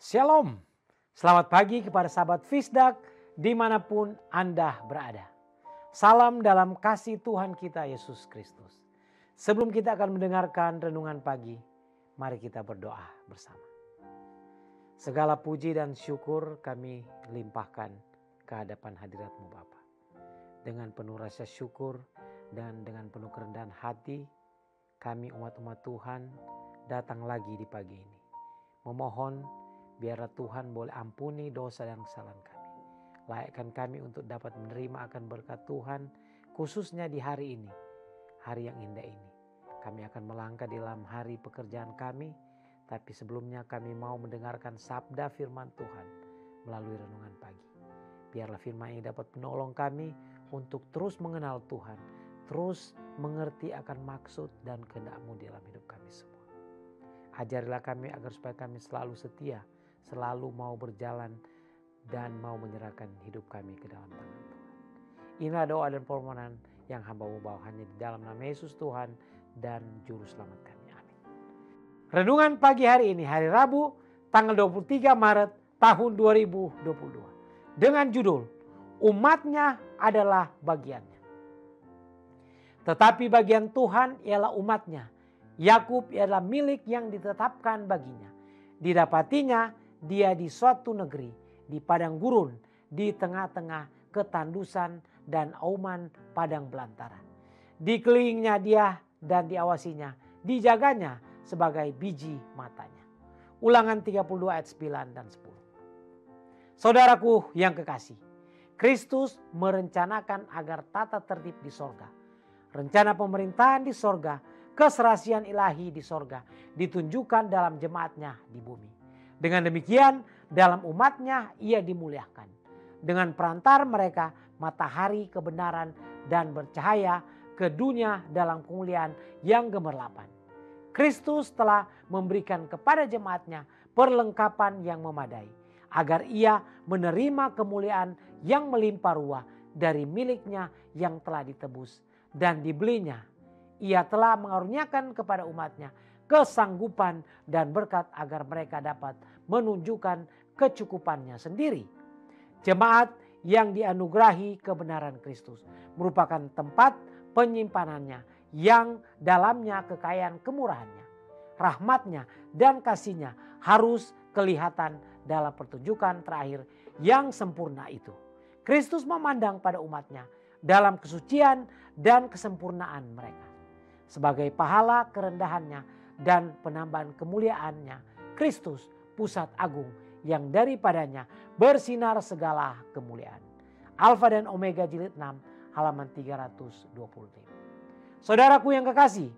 Shalom, selamat pagi kepada sahabat Fisdak dimanapun Anda berada. Salam dalam kasih Tuhan kita Yesus Kristus. Sebelum kita akan mendengarkan renungan pagi, mari kita berdoa bersama. Segala puji dan syukur kami limpahkan ke hadapan hadirat-Mu Bapa. Dengan penuh rasa syukur dan dengan penuh kerendahan hati, kami umat-umat Tuhan datang lagi di pagi ini. Memohon biarlah Tuhan boleh ampuni dosa dan kesalahan kami. Layakkan kami untuk dapat menerima akan berkat Tuhan, khususnya di hari ini, hari yang indah ini. Kami akan melangkah di dalam hari pekerjaan kami, tapi sebelumnya kami mau mendengarkan sabda firman Tuhan melalui renungan pagi. Biarlah firman ini dapat menolong kami untuk terus mengenal Tuhan, terus mengerti akan maksud dan kehendak-Mu dalam hidup kami semua. Ajarilah kami agar supaya kami selalu setia, selalu mau berjalan dan mau menyerahkan hidup kami ke dalam tangan Tuhan. Inilah doa dan permohonan yang hamba-Mu bawa hanya di dalam nama Yesus Tuhan dan Juru Selamat kami. Amin. Renungan pagi hari ini, hari Rabu, tanggal 23 Maret tahun 2022. Dengan judul, umatnya adalah bagiannya. Tetapi bagian Tuhan ialah umatnya. Yakub ialah milik yang ditetapkan baginya. Didapatinya dia di suatu negeri, di padang gurun, di tengah-tengah ketandusan dan auman padang belantara. Dikelilingnya dia dan diawasinya, dijaganya sebagai biji matanya. Ulangan 32 ayat 9 dan 10. Saudaraku yang kekasih, Kristus merencanakan agar tata tertib di sorga. Rencana pemerintahan di sorga, keserasian ilahi di sorga ditunjukkan dalam jemaatnya di bumi. Dengan demikian dalam umatnya ia dimuliakan. Dengan perantar mereka matahari kebenaran dan bercahaya ke dunia dalam kemuliaan yang gemerlapan. Kristus telah memberikan kepada jemaatnya perlengkapan yang memadai. Agar ia menerima kemuliaan yang melimpah ruah dari miliknya yang telah ditebus dan dibelinya. Ia telah mengaruniakan kepada umatnya kesanggupan dan berkat agar mereka dapat menunjukkan kecukupannya sendiri. Jemaat yang dianugerahi kebenaran Kristus merupakan tempat penyimpanannya yang dalamnya kekayaan kemurahannya, rahmatnya dan kasihnya harus kelihatan dalam pertunjukan terakhir yang sempurna itu. Kristus memandang pada umatnya dalam kesucian dan kesempurnaan mereka. Sebagai pahala kerendahannya dan penambahan kemuliaannya, Kristus pusat agung yang daripadanya bersinar segala kemuliaan. Alfa dan Omega jilid 6 halaman 325. Saudaraku yang kekasih,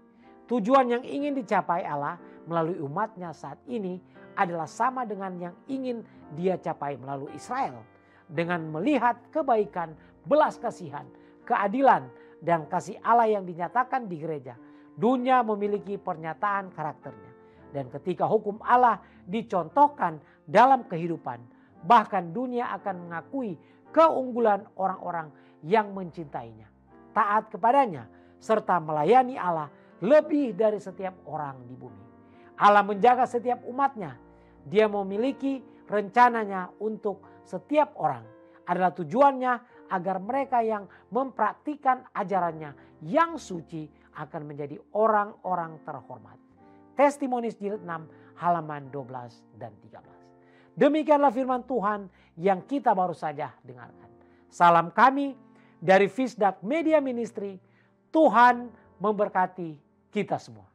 tujuan yang ingin dicapai Allah melalui umatnya saat ini adalah sama dengan yang ingin dia capai melalui Israel. Dengan melihat kebaikan, belas kasihan, keadilan, dan kasih Allah yang dinyatakan di gereja, dunia memiliki pernyataan karakternya. Dan ketika hukum Allah dicontohkan dalam kehidupan, bahkan dunia akan mengakui keunggulan orang-orang yang mencintainya, taat kepadanya, serta melayani Allah lebih dari setiap orang di bumi. Allah menjaga setiap umatnya. Dia memiliki rencananya untuk setiap orang. Adalah tujuannya agar mereka yang mempraktikkan ajarannya yang suci akan menjadi orang-orang terhormat. Testimonis jilid 6 halaman 12 dan 13. Demikianlah firman Tuhan yang kita baru saja dengarkan. Salam kami dari Fisdak Media Ministry. Tuhan memberkati kita semua.